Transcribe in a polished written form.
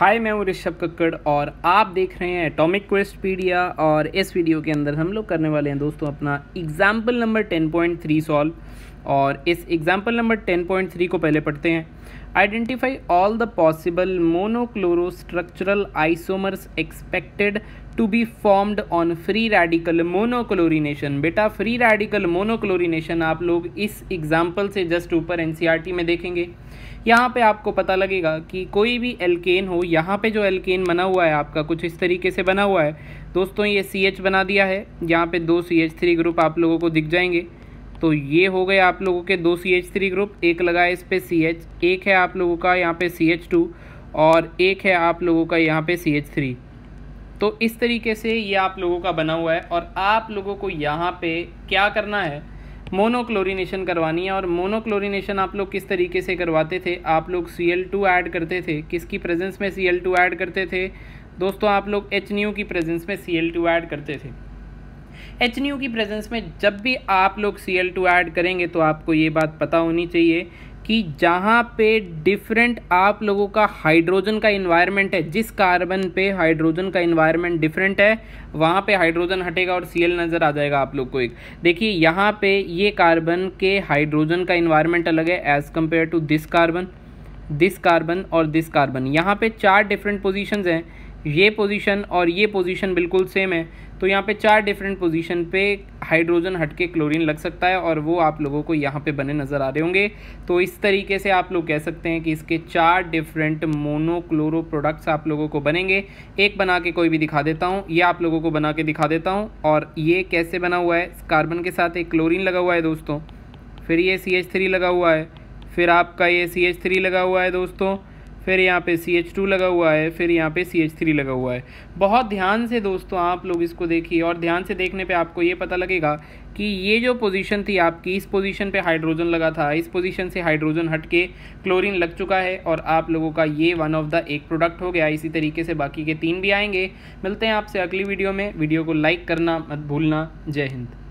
हाय, मैं हूँ ऋषभ कक्कड़ और आप देख रहे हैं एटॉमिक क्वेस्ट पीडिया। और इस वीडियो के अंदर हम लोग करने वाले हैं दोस्तों अपना एग्जाम्पल नंबर 10.3 सॉल्व। और इस एग्जाम्पल नंबर 10.3 को पहले पढ़ते हैं। Identify all the possible monochloro structural isomers expected to be formed on free radical monochlorination. बेटा फ्री रेडिकल मोनोक्लोरीनेशन आप लोग इस एग्जाम्पल से जस्ट ऊपर एनसीईआरटी में देखेंगे। यहाँ पे आपको पता लगेगा कि कोई भी एल्केन हो, यहाँ पे जो एल्केन बना हुआ है आपका कुछ इस तरीके से बना हुआ है दोस्तों। ये CH बना दिया है, यहाँ पे दो CH3 ग्रुप आप लोगों को दिख जाएंगे। तो ये हो गए आप लोगों के दो CH3 ग्रुप, एक लगा है इस पे CH, एक है आप लोगों का यहाँ पे CH2 और एक है आप लोगों का यहाँ पे CH3। तो इस तरीके से ये आप लोगों का बना हुआ है और आप लोगों को यहाँ पे क्या करना है, मोनोक्लोरीनेशन करवानी है। और मोनोक्लोरीनेशन आप लोग किस तरीके से करवाते थे, आप लोग Cl2 ऐड करते थे। किसकी प्रेजेंस में Cl2 ऐड करते थे दोस्तों, आप लोग HNu की प्रेजेंस में Cl2 ऐड करते थे। HNu की प्रेजेंस में जब भी आप लोग Cl2 ऐड करेंगे तो आपको ये बात पता होनी चाहिए कि जहाँ पे डिफरेंट आप लोगों का हाइड्रोजन का इन्वायरमेंट है, जिस कार्बन पे हाइड्रोजन का इन्वायरमेंट डिफरेंट है वहाँ पे हाइड्रोजन हटेगा और Cl नज़र आ जाएगा आप लोग को। एक देखिए यहाँ पे ये कार्बन के हाइड्रोजन का इन्वायरमेंट अलग है as compare to this carbon और दिस कार्बन। यहाँ पे चार डिफरेंट पोजीशंस हैं, ये पोजीशन और ये पोजीशन बिल्कुल सेम है। तो यहाँ पे चार डिफरेंट पोजीशन पे हाइड्रोजन हटके क्लोरीन लग सकता है और वो आप लोगों को यहाँ पे बने नज़र आ रहे होंगे। तो इस तरीके से आप लोग कह सकते हैं कि इसके चार डिफरेंट मोनोक्लोरो प्रोडक्ट्स आप लोगों को बनेंगे। एक बना के कोई भी दिखा देता हूँ, ये आप लोगों को बना के दिखा देता हूँ। और ये कैसे बना हुआ है, कार्बन के साथ एक क्लोरीन लगा हुआ है दोस्तों, फिर ये CH3 लगा हुआ है, फिर आपका ये CH3 लगा हुआ है दोस्तों, फिर यहाँ पे CH2 लगा हुआ है, फिर यहाँ पे CH3 लगा हुआ है। बहुत ध्यान से दोस्तों आप लोग इसको देखिए और ध्यान से देखने पे आपको ये पता लगेगा कि ये जो पोजीशन थी आपकी, इस पोजीशन पे हाइड्रोजन लगा था, इस पोजीशन से हाइड्रोजन हट के क्लोरीन लग चुका है और आप लोगों का ये वन ऑफ द एक प्रोडक्ट हो गया। इसी तरीके से बाकी के तीन भी आएंगे। मिलते हैं आपसे अगली वीडियो में। वीडियो को लाइक करना मत भूलना। जय हिंद।